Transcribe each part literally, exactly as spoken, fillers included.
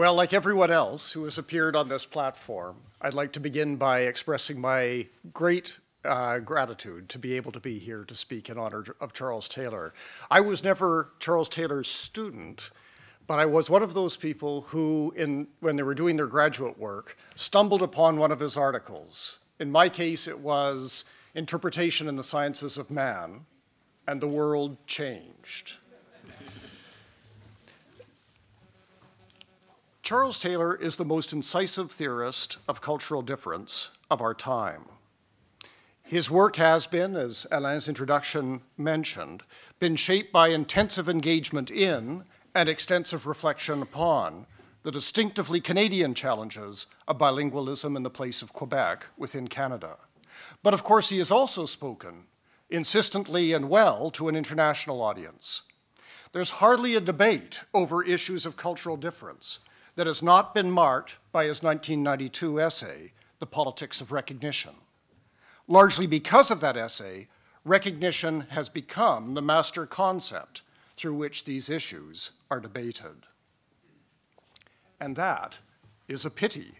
Well, like everyone else who has appeared on this platform, I'd like to begin by expressing my great Uh, gratitude to be able to be here to speak in honor of Charles Taylor. I was never Charles Taylor's student, but I was one of those people who, in, when they were doing their graduate work, stumbled upon one of his articles. In my case, it was Interpretation in the Sciences of Man, and the world changed. Charles Taylor is the most incisive theorist of cultural difference of our time. His work has been, as Alain's introduction mentioned, been shaped by intensive engagement in and extensive reflection upon the distinctively Canadian challenges of bilingualism in the place of Quebec within Canada. But of course, he has also spoken insistently and well to an international audience. There's hardly a debate over issues of cultural difference that has not been marked by his nineteen ninety-two essay, The Politics of Recognition. Largely because of that essay, recognition has become the master concept through which these issues are debated. And that is a pity.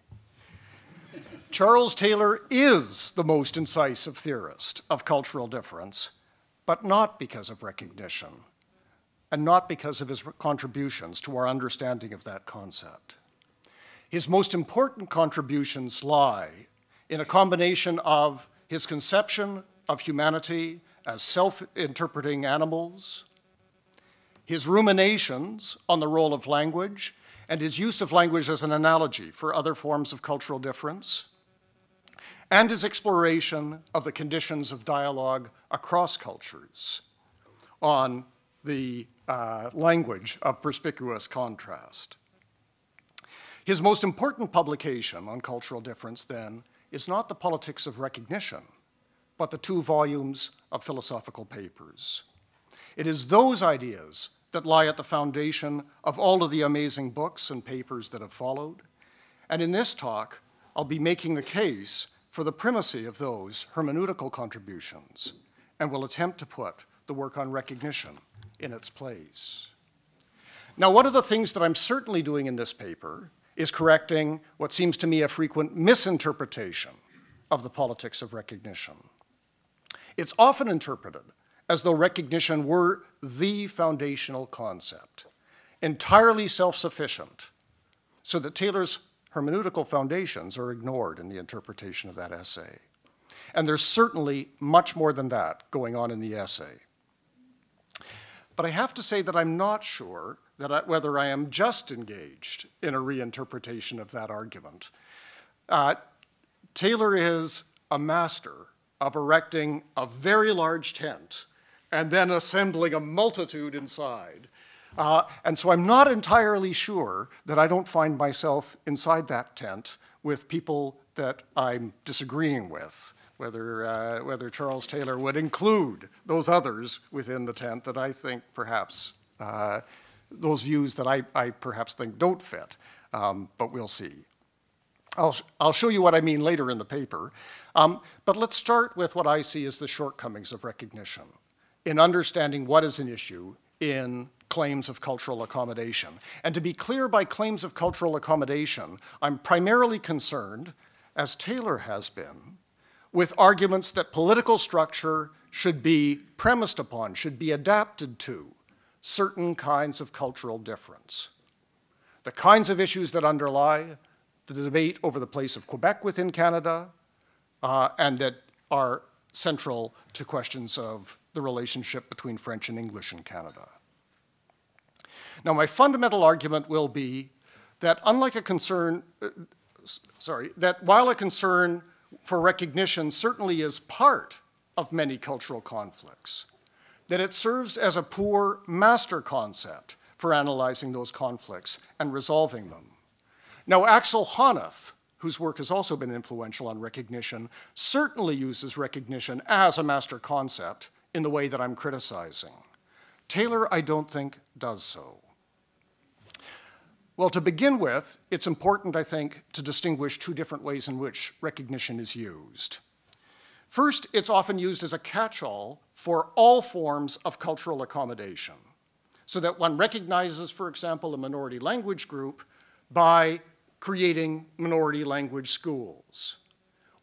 Charles Taylor is the most incisive theorist of cultural difference, but not because of recognition, and not because of his contributions to our understanding of that concept. His most important contributions lie in a combination of his conception of humanity as self-interpreting animals, his ruminations on the role of language, and his use of language as an analogy for other forms of cultural difference, and his exploration of the conditions of dialogue across cultures on the uh, language of perspicuous contrast. His most important publication on cultural difference, then, is not The Politics of Recognition, but the two volumes of philosophical papers. It is those ideas that lie at the foundation of all of the amazing books and papers that have followed. And in this talk, I'll be making the case for the primacy of those hermeneutical contributions, and will attempt to put the work on recognition in its place. Now, one of the things that I'm certainly doing in this paper is correcting what seems to me a frequent misinterpretation of The Politics of Recognition. It's often interpreted as though recognition were the foundational concept, entirely self-sufficient, so that Taylor's hermeneutical foundations are ignored in the interpretation of that essay. And there's certainly much more than that going on in the essay. But I have to say that I'm not sure that I, whether I am just engaged in a reinterpretation of that argument. Uh, Taylor is a master of erecting a very large tent and then assembling a multitude inside. Uh, and so I'm not entirely sure that I don't find myself inside that tent with people that I'm disagreeing with, whether, uh, whether Charles Taylor would include those others within the tent that I think perhaps uh, those views that I, I perhaps think don't fit, um, but we'll see. I'll, sh I'll show you what I mean later in the paper, um, but let's start with what I see as the shortcomings of recognition in understanding what is an issue in claims of cultural accommodation. And to be clear, by claims of cultural accommodation, I'm primarily concerned, as Taylor has been, with arguments that political structure should be premised upon, should be adapted to certain kinds of cultural difference. The kinds of issues that underlie the debate over the place of Quebec within Canada uh, and that are central to questions of the relationship between French and English in Canada. Now, my fundamental argument will be that unlike a concern, uh, sorry, that while a concern for recognition certainly is part of many cultural conflicts, that it serves as a poor master concept for analyzing those conflicts and resolving them. Now, Axel Honneth, whose work has also been influential on recognition, certainly uses recognition as a master concept in the way that I'm criticizing. Taylor, I don't think, does so. Well, to begin with, it's important, I think, to distinguish two different ways in which recognition is used. First, it's often used as a catch-all for all forms of cultural accommodation, so that one recognizes, for example, a minority language group, by creating minority language schools,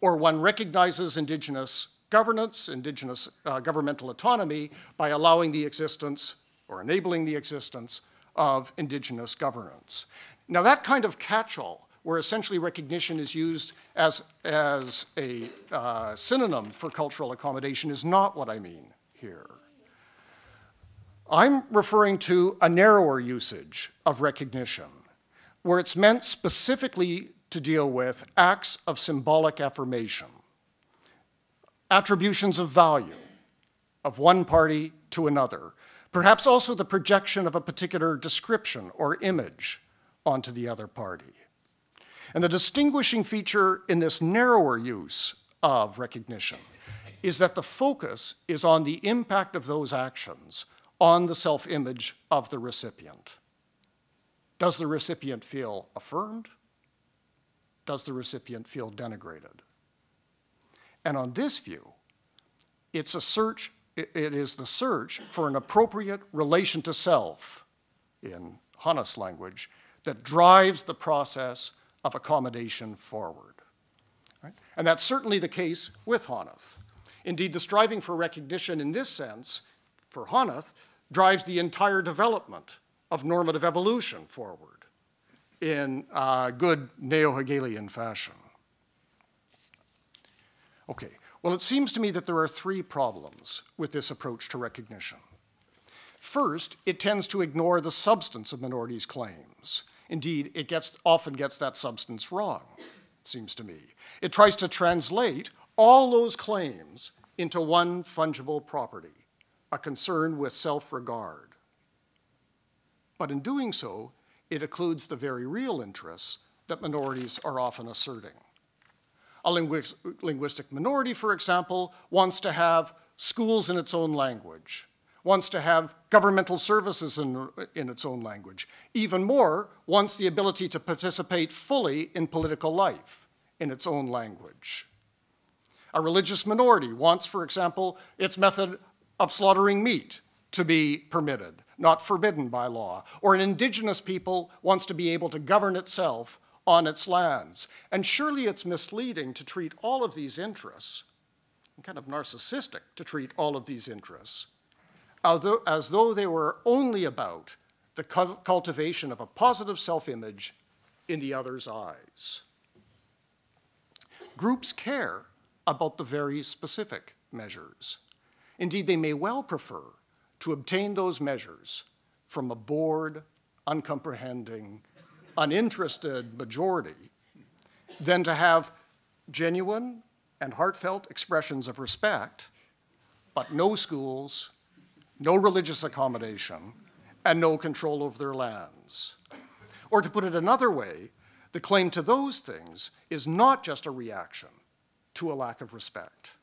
or one recognizes indigenous governance, indigenous uh, governmental autonomy by allowing the existence or enabling the existence of indigenous governance. Now that kind of catch-all, where essentially recognition is used as, as a uh, synonym for cultural accommodation, is not what I mean here. I'm referring to a narrower usage of recognition, where it's meant specifically to deal with acts of symbolic affirmation, attributions of value of one party to another, perhaps also the projection of a particular description or image onto the other party. And the distinguishing feature in this narrower use of recognition is that the focus is on the impact of those actions on the self-image of the recipient. Does the recipient feel affirmed? Does the recipient feel denigrated? And on this view, it's a search, it is the search for an appropriate relation to self, in Honneth's language, that drives the process of accommodation forward. Right? And that's certainly the case with Honneth. Indeed, the striving for recognition in this sense, for Honneth, drives the entire development of normative evolution forward in uh, good neo-Hegelian fashion. Okay, well, it seems to me that there are three problems with this approach to recognition. First, it tends to ignore the substance of minorities' claims. Indeed, it gets, often gets that substance wrong, it seems to me. It tries to translate all those claims into one fungible property, a concern with self-regard. But in doing so, it occludes the very real interests that minorities are often asserting. A lingu- linguistic minority, for example, wants to have schools in its own language, wants to have governmental services in, in its own language. Even more, wants the ability to participate fully in political life in its own language. A religious minority wants, for example, its method of slaughtering meat to be permitted, not forbidden by law. Or an indigenous people wants to be able to govern itself on its lands. And surely it's misleading to treat all of these interests, and kind of narcissistic to treat all of these interests, although, as though they were only about the cultivation of a positive self-image in the other's eyes. Groups care about the very specific measures. Indeed, they may well prefer to obtain those measures from a bored, uncomprehending, uninterested majority than to have genuine and heartfelt expressions of respect, but no schools, no religious accommodation, and no control over their lands. Or to put it another way, the claim to those things is not just a reaction to a lack of respect.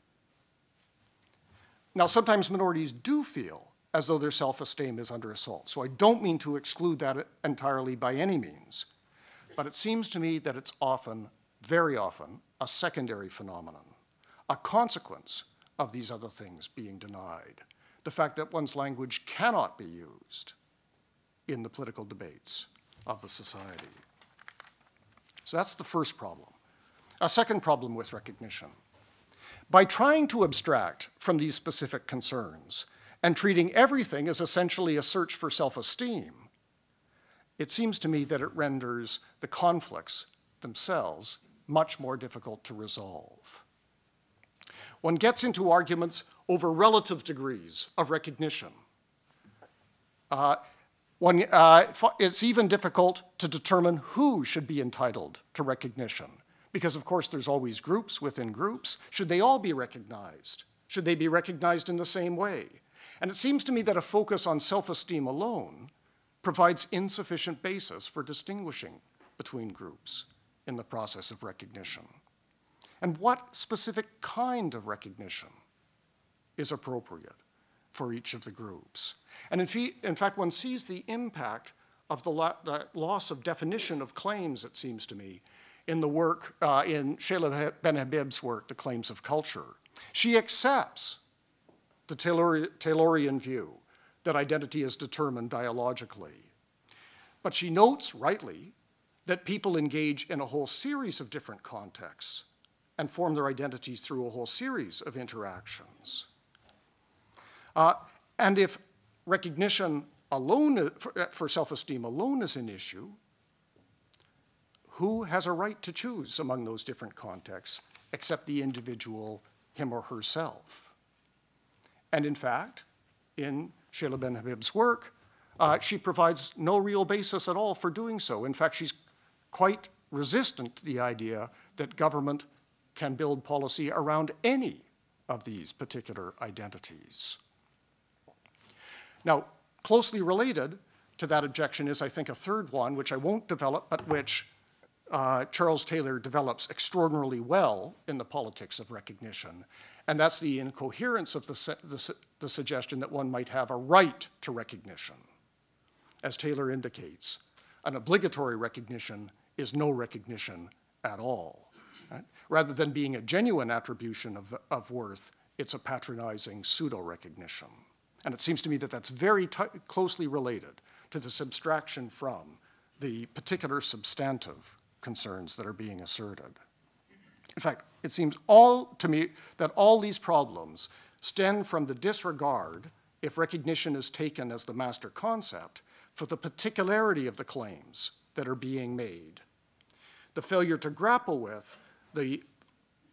Now, sometimes minorities do feel as though their self-esteem is under assault, so I don't mean to exclude that entirely by any means, but it seems to me that it's often, very often, a secondary phenomenon, a consequence of these other things being denied, the fact that one's language cannot be used in the political debates of the society. So that's the first problem. A second problem with recognition: by trying to abstract from these specific concerns and treating everything as essentially a search for self-esteem, it seems to me that it renders the conflicts themselves much more difficult to resolve. One gets into arguments over relative degrees of recognition. Uh, one, uh, it's even difficult to determine who should be entitled to recognition, because of course there's always groups within groups. Should they all be recognized? Should they be recognized in the same way? And it seems to me that a focus on self-esteem alone provides insufficient basis for distinguishing between groups in the process of recognition. And what specific kind of recognition is appropriate for each of the groups? And in, fe in fact, one sees the impact of the, lo the loss of definition of claims, it seems to me, in the work, uh, in Seyla Benhabib's work, The Claims of Culture. She accepts the Taylor Taylorian view that identity is determined dialogically. But she notes, rightly, that people engage in a whole series of different contexts and form their identities through a whole series of interactions. Uh, and if recognition alone, for, for self-esteem alone is an issue, who has a right to choose among those different contexts except the individual, him or herself? And in fact, in Seyla Benhabib's work, uh, she provides no real basis at all for doing so. In fact, she's quite resistant to the idea that government can build policy around any of these particular identities. Now, closely related to that objection is, I think, a third one, which I won't develop, but which uh, Charles Taylor develops extraordinarily well in The Politics of Recognition, and that's the incoherence of the, the, the suggestion that one might have a right to recognition. As Taylor indicates, an obligatory recognition is no recognition at all. Right? Rather than being a genuine attribution of, of worth, it's a patronizing pseudo-recognition. And it seems to me that that's very closely related to this abstraction from the particular substantive concerns that are being asserted. In fact, it seems all to me that all these problems stem from the disregard, if recognition is taken as the master concept, for the particularity of the claims that are being made, the failure to grapple with the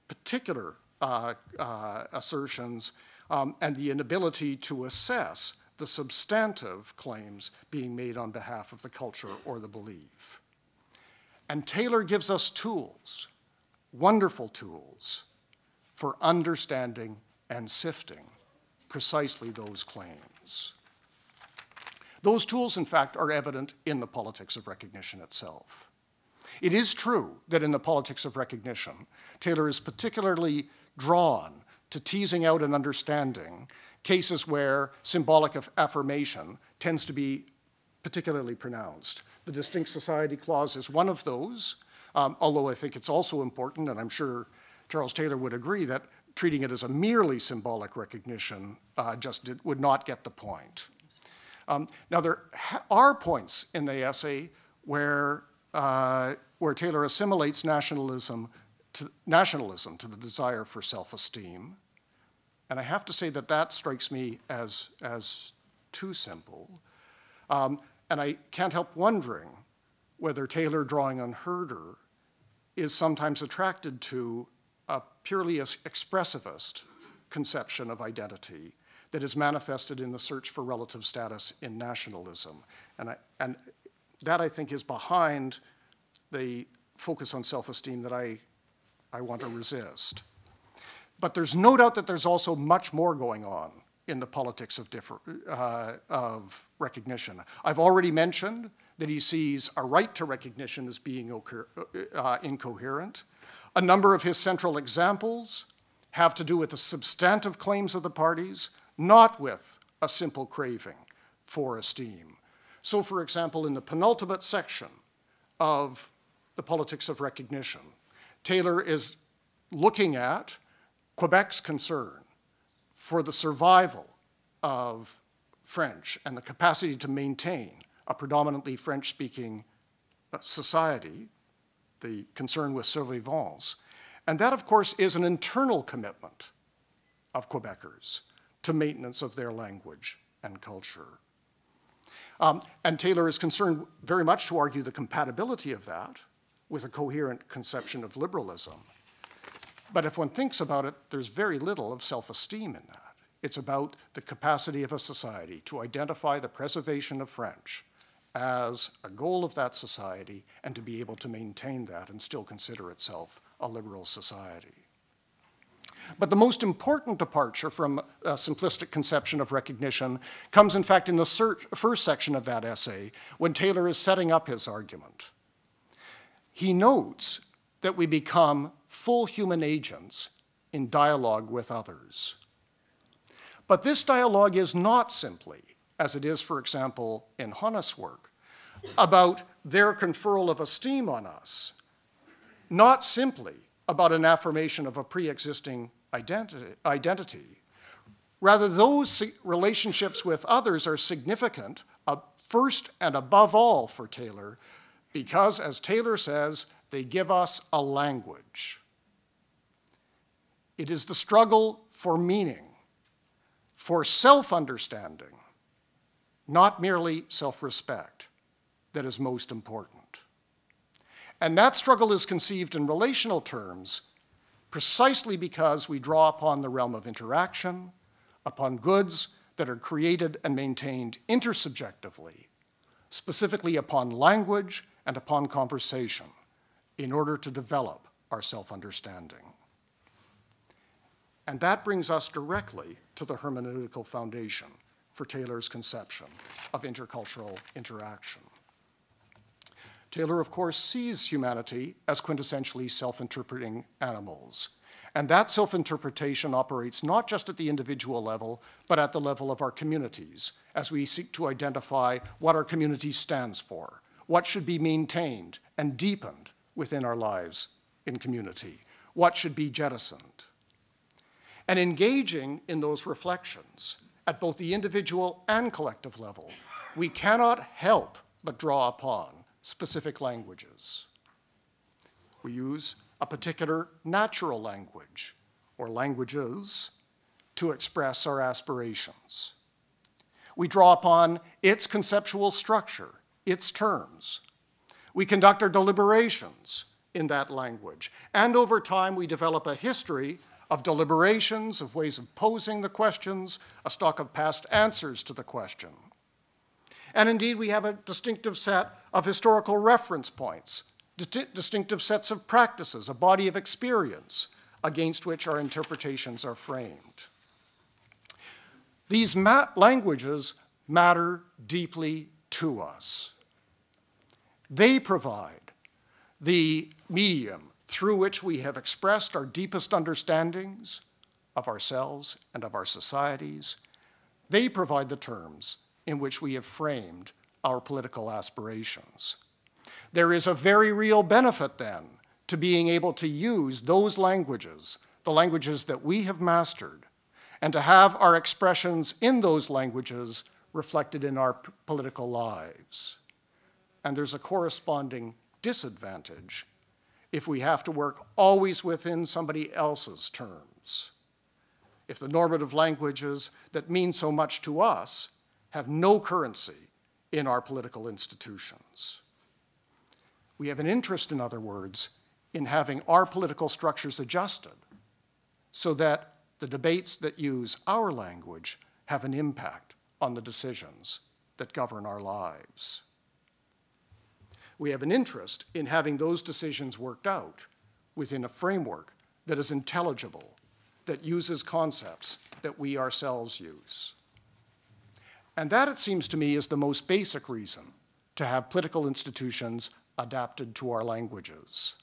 particular uh, uh, assertions, um, and the inability to assess the substantive claims being made on behalf of the culture or the belief. And Taylor gives us tools, wonderful tools, for understanding and sifting precisely those claims. Those tools, in fact, are evident in The Politics of Recognition itself. It is true that in The Politics of Recognition, Taylor is particularly drawn to teasing out and understanding cases where symbolic affirmation tends to be particularly pronounced. The Distinct Society Clause is one of those, um, although I think it's also important, and I'm sure Charles Taylor would agree, that treating it as a merely symbolic recognition uh, just did, would not get the point. Um, now, there are points in the essay where Uh, where Taylor assimilates nationalism to, nationalism to the desire for self-esteem. And I have to say that that strikes me as, as too simple. Um, and I can't help wondering whether Taylor, drawing on Herder, is sometimes attracted to a purely expressivist conception of identity that is manifested in the search for relative status in nationalism. And I, and That, I think, is behind the focus on self-esteem that I, I want to resist. But there's no doubt that there's also much more going on in The Politics of, uh, of Recognition. I've already mentioned that he sees a right to recognition as being uh, incoherent. A number of his central examples have to do with the substantive claims of the parties, not with a simple craving for esteem. So, for example, in the penultimate section of The Politics of Recognition, Taylor is looking at Quebec's concern for the survival of French and the capacity to maintain a predominantly French-speaking society, the concern with survivance. And that, of course, is an internal commitment of Quebecers to maintenance of their language and culture. Um, and Taylor is concerned very much to argue the compatibility of that with a coherent conception of liberalism. But if one thinks about it, there's very little of self-esteem in that. It's about the capacity of a society to identify the preservation of French as a goal of that society and to be able to maintain that and still consider itself a liberal society. But the most important departure from a simplistic conception of recognition comes, in fact, in the first section of that essay, when Taylor is setting up his argument. He notes that we become full human agents in dialogue with others. But this dialogue is not simply, as it is, for example, in Honneth's work, about their conferral of esteem on us, not simply about an affirmation of a pre-existing identi- identity. Rather, those relationships with others are significant, uh, first and above all for Taylor, because, as Taylor says, they give us a language. It is the struggle for meaning, for self-understanding, not merely self-respect, that is most important. And that struggle is conceived in relational terms precisely because we draw upon the realm of interaction, upon goods that are created and maintained intersubjectively, specifically upon language and upon conversation, in order to develop our self-understanding. And that brings us directly to the hermeneutical foundation for Taylor's conception of intercultural interaction. Taylor, of course, sees humanity as quintessentially self-interpreting animals. And that self-interpretation operates not just at the individual level, but at the level of our communities, as we seek to identify what our community stands for, what should be maintained and deepened within our lives in community, what should be jettisoned. And engaging in those reflections at both the individual and collective level, we cannot help but draw upon specific languages. We use a particular natural language, or languages, to express our aspirations. We draw upon its conceptual structure, its terms. We conduct our deliberations in that language. And over time, we develop a history of deliberations, of ways of posing the questions, a stock of past answers to the question. And indeed, we have a distinctive set of historical reference points, distinctive sets of practices, a body of experience against which our interpretations are framed. These ma- languages matter deeply to us. They provide the medium through which we have expressed our deepest understandings of ourselves and of our societies. They provide the terms in which we have framed our political aspirations. There is a very real benefit, then, to being able to use those languages, the languages that we have mastered, and to have our expressions in those languages reflected in our political lives. And there's a corresponding disadvantage if we have to work always within somebody else's terms, if the normative languages that mean so much to us have no currency in our political institutions. We have an interest, in other words, in having our political structures adjusted so that the debates that use our language have an impact on the decisions that govern our lives. We have an interest in having those decisions worked out within a framework that is intelligible, that uses concepts that we ourselves use. And that, it seems to me, is the most basic reason to have political institutions adapted to our languages.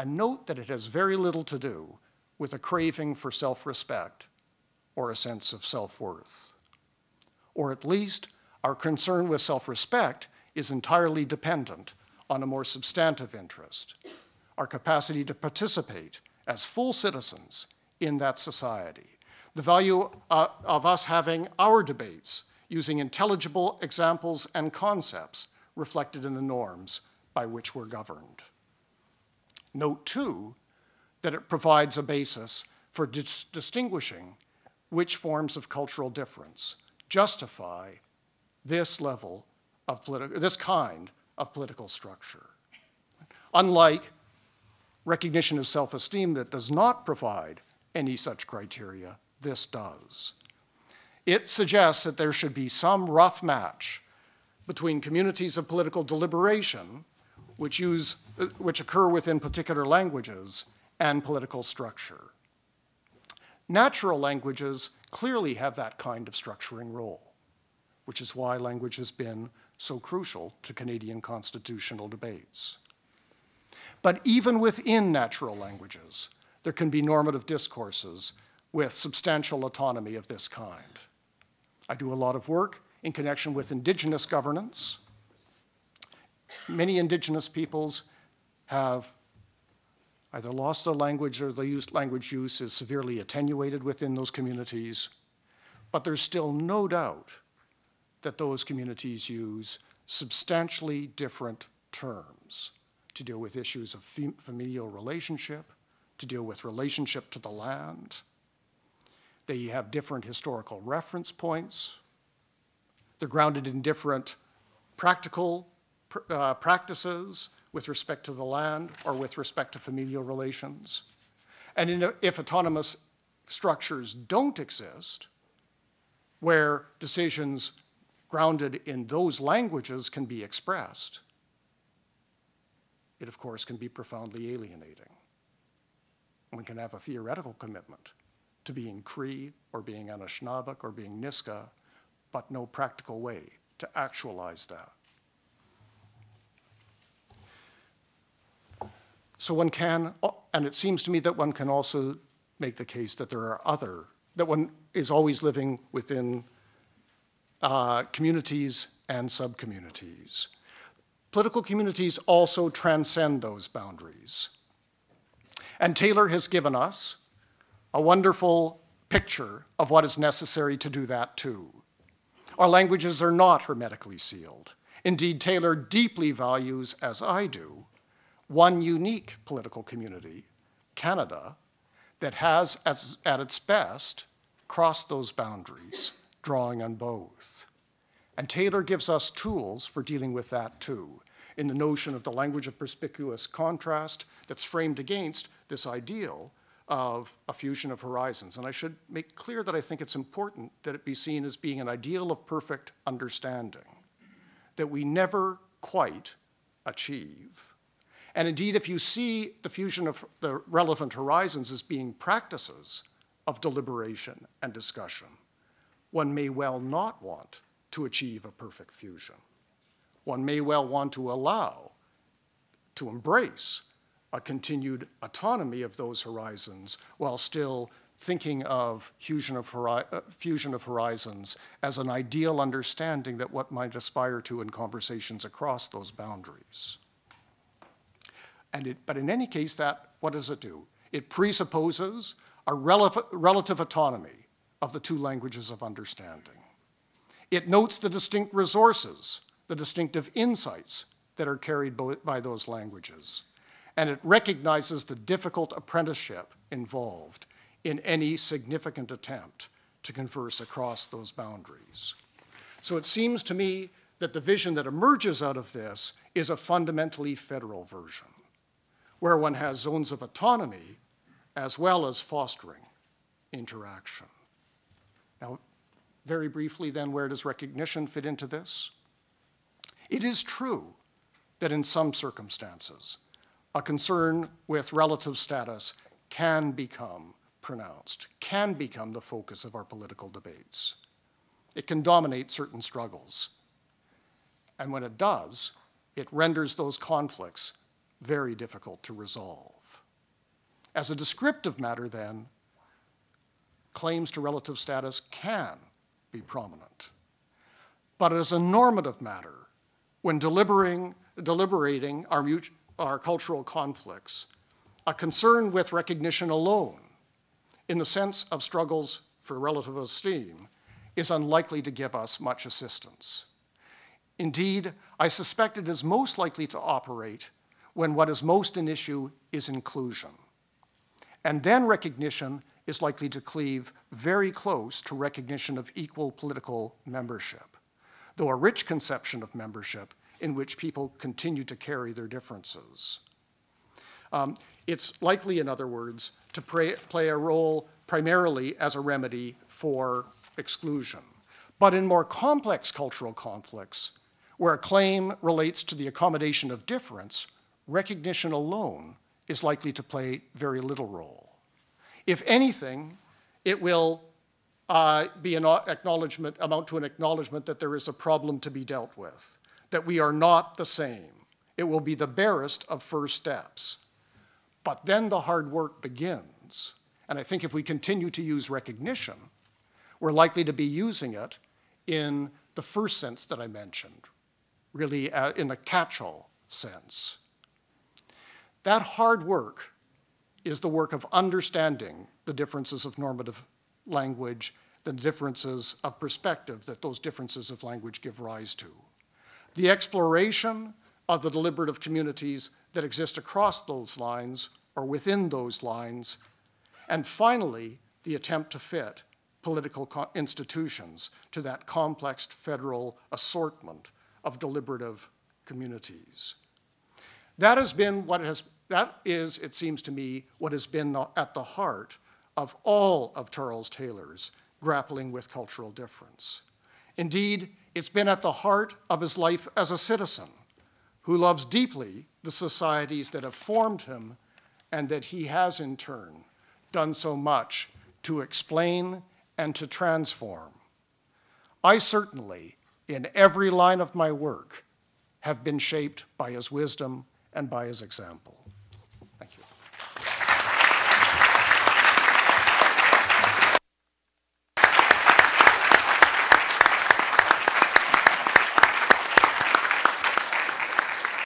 And note that it has very little to do with a craving for self-respect or a sense of self-worth. Or at least, our concern with self-respect is entirely dependent on a more substantive interest, our capacity to participate as full citizens in that society, the value uh, of us having our debates using intelligible examples and concepts reflected in the norms by which we're governed. Note, too, that it provides a basis for dis- distinguishing which forms of cultural difference justify this level of politi- this kind of political structure. Unlike recognition of self-esteem that does not provide any such criteria, this does. It suggests that there should be some rough match between communities of political deliberation Which, use, which occur within particular languages and political structure. Natural languages clearly have that kind of structuring role, which is why language has been so crucial to Canadian constitutional debates. But even within natural languages, there can be normative discourses with substantial autonomy of this kind. I do a lot of work in connection with Indigenous governance. Many Indigenous peoples have either lost their language or the language use is severely attenuated within those communities, but there's still no doubt that those communities use substantially different terms to deal with issues of familial relationship, to deal with relationship to the land. They have different historical reference points. They're grounded in different practical pr uh, practices with respect to the land or with respect to familial relations. And in a, if autonomous structures don't exist, where decisions grounded in those languages can be expressed, it of course can be profoundly alienating. We can have a theoretical commitment to being Cree or being Anishinaabek or being Nisqa, but no practical way to actualize that. So one can, and it seems to me that one can also make the case that there are other, that one is always living within uh, communities and sub-communities. Political communities also transcend those boundaries. And Taylor has given us a wonderful picture of what is necessary to do that too. Our languages are not hermetically sealed. Indeed, Taylor deeply values, as I do, one unique political community, Canada, that has, as, at its best, crossed those boundaries, drawing on both. And Taylor gives us tools for dealing with that too, in the notion of the language of perspicuous contrast that's framed against this ideal of a fusion of horizons. And I should make clear that I think it's important that it be seen as being an ideal of perfect understanding that we never quite achieve. And indeed, if you see the fusion of the relevant horizons as being practices of deliberation and discussion, one may well not want to achieve a perfect fusion. One may well want to allow, to embrace, a continued autonomy of those horizons while still thinking of fusion of, hori uh, fusion of horizons as an ideal understanding that what might aspire to in conversations across those boundaries. And it, but in any case, that, what does it do? It presupposes a rel- relative autonomy of the two languages of understanding. It notes the distinct resources, the distinctive insights that are carried by those languages. And it recognizes the difficult apprenticeship involved in any significant attempt to converse across those boundaries. So it seems to me that the vision that emerges out of this is a fundamentally federal version, where one has zones of autonomy as well as fostering interaction. Now, very briefly then, where does recognition fit into this? It is true that in some circumstances, a concern with relative status can become pronounced, can become the focus of our political debates. It can dominate certain struggles. And when it does, it renders those conflicts very difficult to resolve. As a descriptive matter then, claims to relative status can be prominent. But as a normative matter, when deliberating, deliberating our mutual our cultural conflicts, a concern with recognition alone, in the sense of struggles for relative esteem, is unlikely to give us much assistance. Indeed, I suspect it is most likely to operate when what is most in issue is inclusion. And then recognition is likely to cleave very close to recognition of equal political membership, though a rich conception of membership in which people continue to carry their differences. Um, it's likely, in other words, to pray, play a role primarily as a remedy for exclusion. But in more complex cultural conflicts, where a claim relates to the accommodation of difference, recognition alone is likely to play very little role. If anything, it will uh, be an acknowledgement, amount to an acknowledgement that there is a problem to be dealt with, that we are not the same. It will be the barest of first steps. But then the hard work begins. And I think if we continue to use recognition, we're likely to be using it in the first sense that I mentioned, really uh, in the catch-all sense. That hard work is the work of understanding the differences of normative language, the differences of perspective that those differences of language give rise to. The exploration of the deliberative communities that exist across those lines or within those lines, and finally, the attempt to fit political institutions to that complex federal assortment of deliberative communities. That has been what has, that is, it seems to me, what has been at the heart of all of Charles Taylor's grappling with cultural difference. Indeed, it's been at the heart of his life as a citizen who loves deeply the societies that have formed him and that he has in turn done so much to explain and to transform. I certainly, in every line of my work, have been shaped by his wisdom and by his example.